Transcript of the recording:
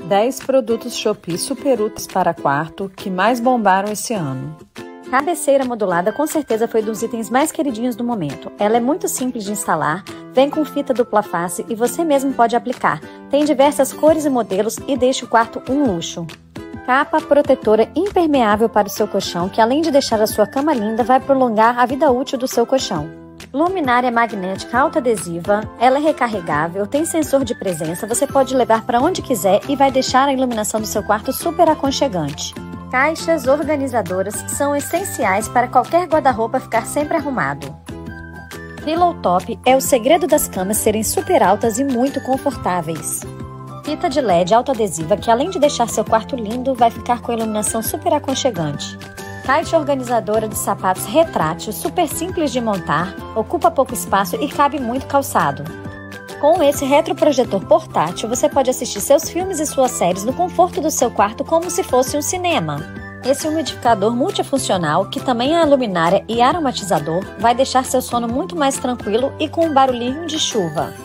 10 produtos Shopee super úteis para quarto que mais bombaram esse ano. Cabeceira modulada com certeza foi um dos itens mais queridinhos do momento. Ela é muito simples de instalar, vem com fita dupla face e você mesmo pode aplicar. Tem diversas cores e modelos e deixa o quarto um luxo. Capa protetora impermeável para o seu colchão que, além de deixar a sua cama linda, vai prolongar a vida útil do seu colchão. Luminária magnética autoadesiva, ela é recarregável, tem sensor de presença, você pode levar para onde quiser e vai deixar a iluminação do seu quarto super aconchegante. Caixas organizadoras são essenciais para qualquer guarda-roupa ficar sempre arrumado. Pillow Top é o segredo das camas serem super altas e muito confortáveis. Fita de LED autoadesiva que, além de deixar seu quarto lindo, vai ficar com a iluminação super aconchegante. Caixa organizadora de sapatos retrátil, super simples de montar, ocupa pouco espaço e cabe muito calçado. Com esse retroprojetor portátil, você pode assistir seus filmes e suas séries no conforto do seu quarto como se fosse um cinema. Esse umidificador multifuncional, que também é luminária e aromatizador, vai deixar seu sono muito mais tranquilo e com um barulhinho de chuva.